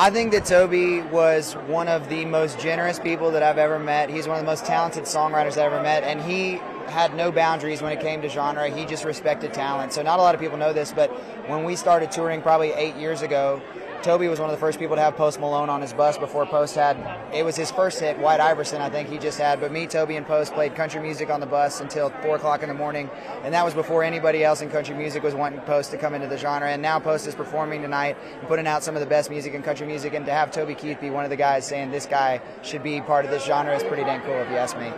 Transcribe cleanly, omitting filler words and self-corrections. I think that Toby was one of the most generous people that I've ever met. He's one of the most talented songwriters I've ever met, and he had no boundaries when it came to genre. He just respected talent. So not a lot of people know this, but when we started touring probably 8 years ago, Toby was one of the first people to have Post Malone on his bus before Post had, it was his first hit, White Iverson, I think he just had. But me, Toby, and Post played country music on the bus until 4 o'clock in the morning. And that was before anybody else in country music was wanting Post to come into the genre. And now Post is performing tonight and putting out some of the best music in country music. And to have Toby Keith be one of the guys saying this guy should be part of this genre is pretty dang cool, if you ask me.